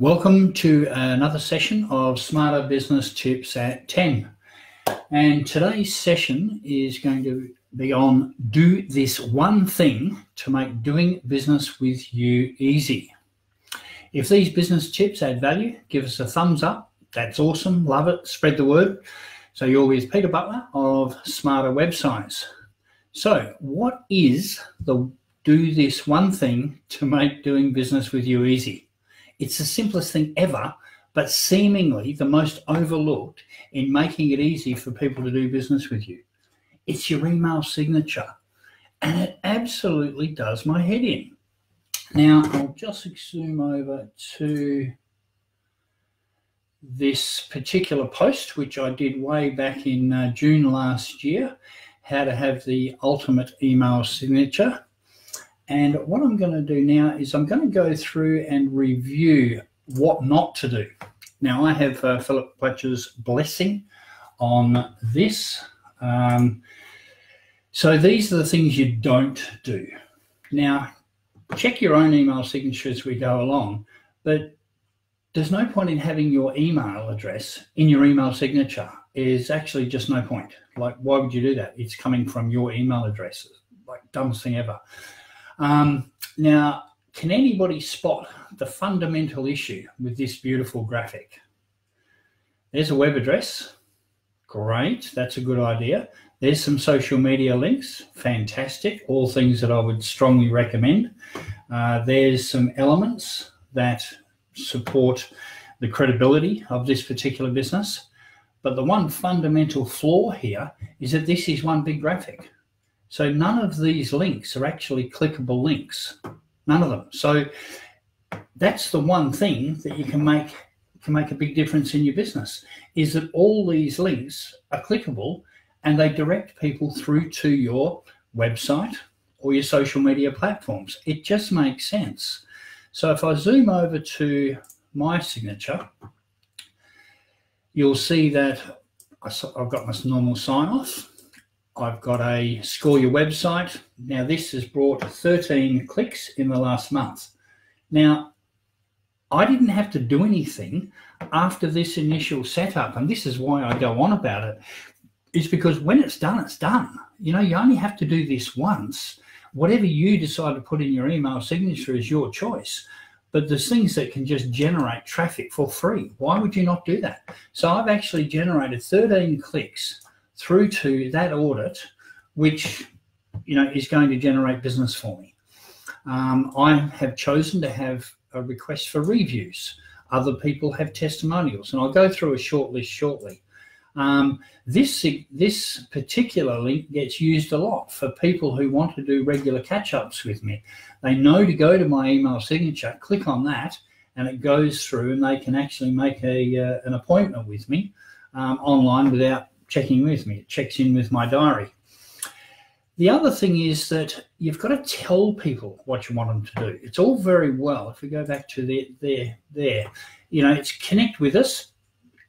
Welcome to another session of Smarter Business Tips at 10. And today's session is going to be on do this one thing to make doing business with you easy. If these business tips add value, give us a thumbs up. That's awesome. Love it. Spread the word. So you're with Peter Butler of Smarter Websites. So what is the do this one thing to make doing business with you easy? It's the simplest thing ever, but seemingly the most overlooked in making it easy for people to do business with you. It's your email signature, and it absolutely does my head in. Now, I'll just zoom over to this particular post, which I did way back in June last year, how to have the ultimate email signature. And what I'm going to do now is I'm going to go through and review what not to do. Now, I have Philip Fletcher's blessing on this. So these are the things you don't do. Now, check your own email signature as we go along, but there's no point in having your email address in your email signature. There's actually just no point. Like, why would you do that? It's coming from your email address. Like, dumbest thing ever. Now, can anybody spot the fundamental issue with this beautiful graphic? There's a web address. Great. That's a good idea. There's some social media links. Fantastic. All things that I would strongly recommend. There's some elements that support the credibility of this particular business. But the one fundamental flaw here is that this is one big graphic. So none of these links are actually clickable links, none of them. So that's the one thing that you can make a big difference in your business, is that all these links are clickable and they direct people through to your website or your social media platforms. It just makes sense. So if I zoom over to my signature, you'll see that I've got my normal sign off. I've got a score your website. Now, this has brought 13 clicks in the last month. Now, I didn't have to do anything after this initial setup, and this is why I go on about it, is because when it's done, it's done. You know, you only have to do this once. Whatever you decide to put in your email signature is your choice, but there's things that can just generate traffic for free. Why would you not do that? So I've actually generated 13 clicks through to that audit, which, you know, is going to generate business for me. I have chosen to have a request for reviews. Other people have testimonials, and I'll go through a short list shortly. This particular link gets used a lot for people who want to do regular catch-ups with me. They know to go to my email signature, click on that, and it goes through, and they can actually make an appointment with me online without checking with me. It checks in with my diary. The other thing is that you've got to tell people what you want them to do. It's all very well, if we go back to there, you know, it's connect with us,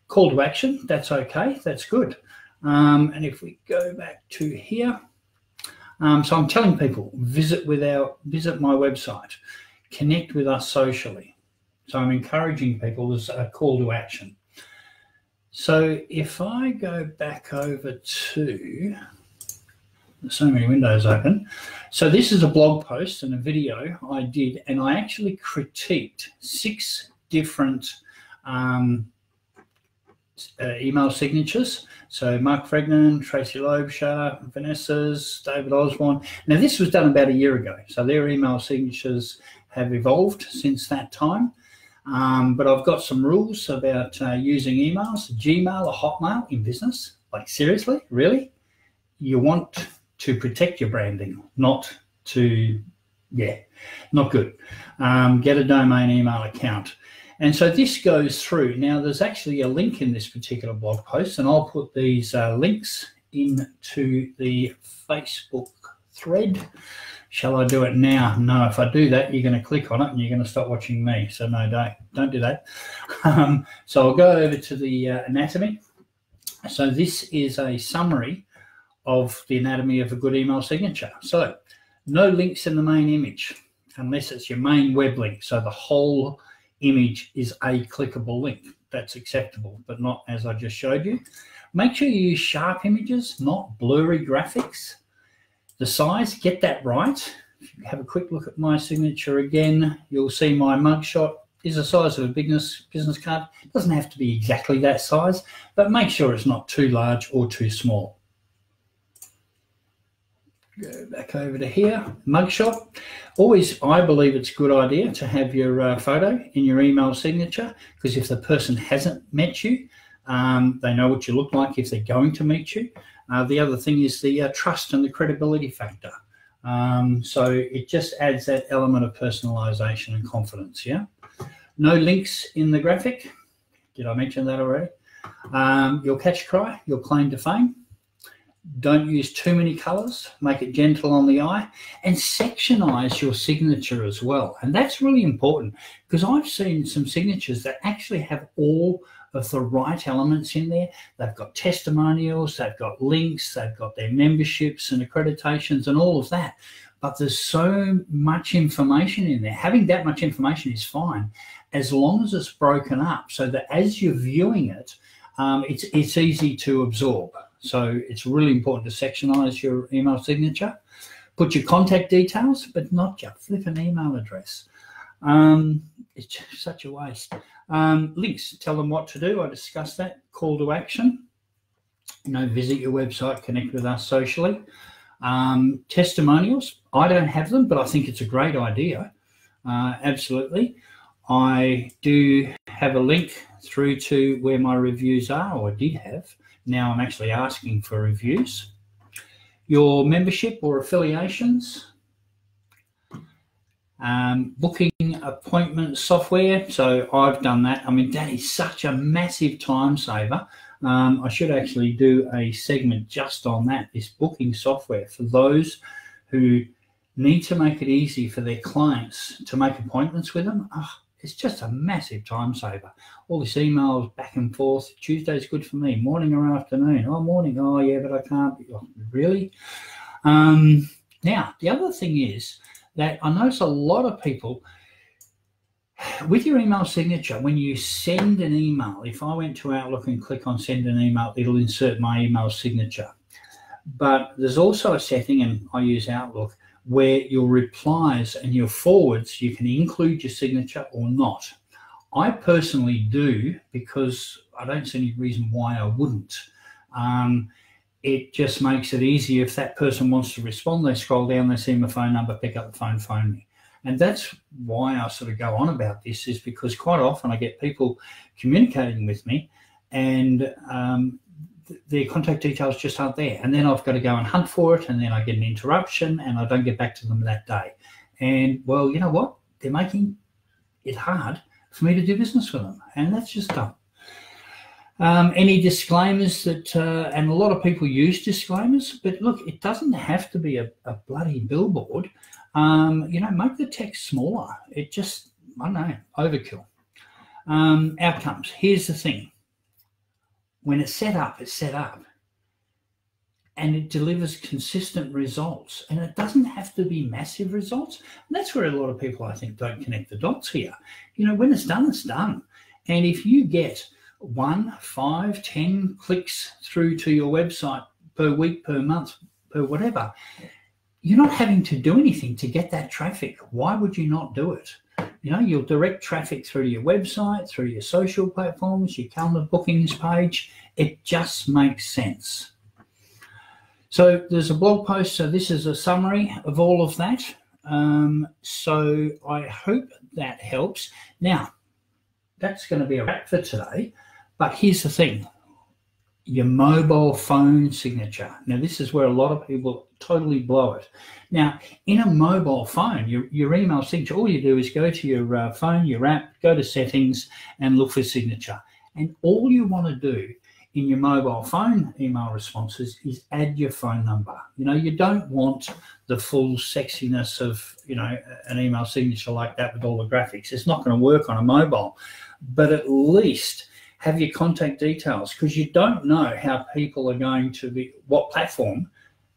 call to action. That's okay. That's good. And if we go back to here, so I'm telling people visit my website, connect with us socially. So I'm encouraging people as a call to action. So if I go back over to, there's so many windows open. So this is a blog post and a video I did, and I actually critiqued 6 different email signatures. So Mark Fregnan, Tracy Loebshaw, Vanessa's, David Osborne. Now, this was done about a year ago, so their email signatures have evolved since that time. But I've got some rules about using emails, Gmail or Hotmail in business. Like, seriously, really? You want to protect your branding, not to, yeah, not good. Get a domain email account. And so this goes through. Now, there's actually a link in this particular blog post, and I'll put these links into the Facebook thread. Shall I do it now? No, if I do that, you're going to click on it and you're going to stop watching me. So no, don't do that. So I'll go over to the anatomy. So this is a summary of the anatomy of a good email signature. So no links in the main image, unless it's your main web link. So the whole image is a clickable link. That's acceptable, but not as I just showed you. Make sure you use sharp images, not blurry graphics. The size, get that right. If you have a quick look at my signature again, you'll see my mugshot is the size of a business card. It doesn't have to be exactly that size, but make sure it's not too large or too small. Go back over to here, mugshot. Always, I believe it's a good idea to have your photo in your email signature, because if the person hasn't met you, they know what you look like if they're going to meet you. The other thing is the trust and the credibility factor. So it just adds that element of personalization and confidence, yeah? No links in the graphic. Did I mention that already? Your catch cry, your claim to fame. Don't use too many colours, make it gentle on the eye, and sectionise your signature as well. And that's really important, because I've seen some signatures that actually have all of the right elements in there. They've got testimonials, they've got links, they've got their memberships and accreditations and all of that. But there's so much information in there. Having that much information is fine, as long as it's broken up so that as you're viewing it, it's easy to absorb. So it's really important to sectionise your email signature. Put your contact details, but not your flipping email address. It's just such a waste. Links, tell them what to do. I discussed that. Call to action. You know, visit your website, connect with us socially. Testimonials. I don't have them, but I think it's a great idea. Absolutely. I do have a link through to where my reviews are, or did have. Now I'm actually asking for reviews. Your membership or affiliations. Booking appointment software. So I've done that. I mean, that is such a massive time saver. I should actually do a segment just on that, this booking software for those who need to make it easy for their clients to make appointments with them. Oh, it's just a massive time saver. All this emails back and forth. Tuesday's good for me. Morning or afternoon? Oh, morning. Oh, yeah, but I can't. Oh, really? Now, the other thing is that I notice a lot of people, with your email signature, when you send an email, if I went to Outlook and click on send an email, it'll insert my email signature. But there's also a setting, and I use Outlook, where your replies and your forwards, you can include your signature or not. I personally do, because I don't see any reason why I wouldn't. It just makes it easier. If that person wants to respond, they scroll down, they see my phone number, pick up the phone, phone me. And that's why I sort of go on about this, is because quite often I get people communicating with me and their contact details just aren't there, and then I've got to go and hunt for it, and then I get an interruption and I don't get back to them that day. And well, you know what, they're making it hard for me to do business with them, and that's just dumb. Any disclaimers that and a lot of people use disclaimers, but look, it doesn't have to be a bloody billboard. You know, make the text smaller. It just, I don't know, overkill. Outcomes, here's the thing. When it's set up, and it delivers consistent results, and it doesn't have to be massive results. And that's where a lot of people, I think, don't connect the dots here. You know, when it's done, it's done. And if you get 1, 5, 10 clicks through to your website per week, per month, per whatever, you're not having to do anything to get that traffic. Why would you not do it? You know, you'll direct traffic through your website, through your social platforms, your calendar bookings page. It just makes sense. So there's a blog post. So this is a summary of all of that. So I hope that helps. Now, that's going to be a wrap for today. But here's the thing. Your mobile phone signature. Now, this is where a lot of people totally blow it. Now, in a mobile phone, your email signature, all you do is go to your phone, your app, go to settings and look for signature. And all you want to do in your mobile phone email responses is add your phone number. You know, you don't want the full sexiness of, you know, an email signature like that with all the graphics. It's not going to work on a mobile, but at least have your contact details, because you don't know how people are going to be, what platform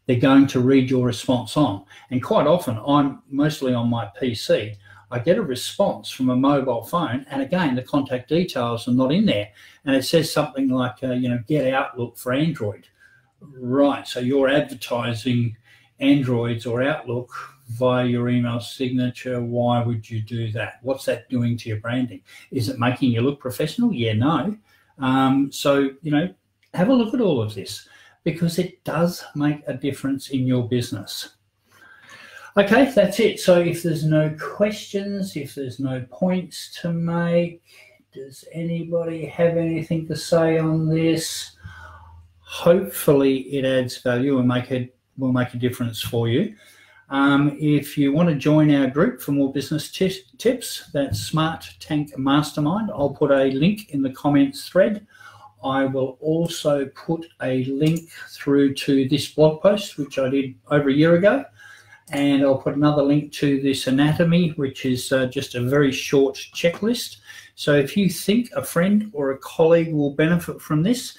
they're going to read your response on. And quite often, I'm mostly on my PC. I get a response from a mobile phone, and again, the contact details are not in there. And it says something like, you know, get Outlook for Android. Right, so you're advertising Androids or Outlook via your email signature. Why would you do that? What's that doing to your branding? Is it making you look professional? Yeah, no. So, you know, have a look at all of this, because it does make a difference in your business. Okay, that's it. So if there's no questions, if there's no points to make, does anybody have anything to say on this? Hopefully it adds value and will make a difference for you. If you want to join our group for more business tips, that's Smart Tank Mastermind. I'll put a link in the comments thread. I will also put a link through to this blog post, which I did over a year ago. And I'll put another link to this anatomy, which is just a very short checklist. So if you think a friend or a colleague will benefit from this,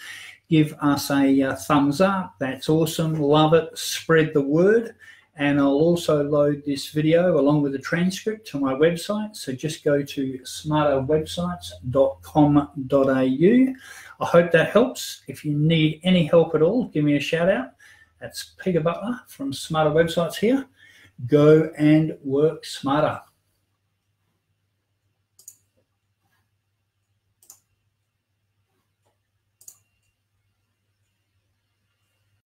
give us a thumbs up. That's awesome. Love it. Spread the word. And I'll also load this video along with the transcript to my website. So just go to smarterwebsites.com.au. I hope that helps. If you need any help at all, give me a shout out. That's Peter Butler from Smarter Websites here. Go and work smarter.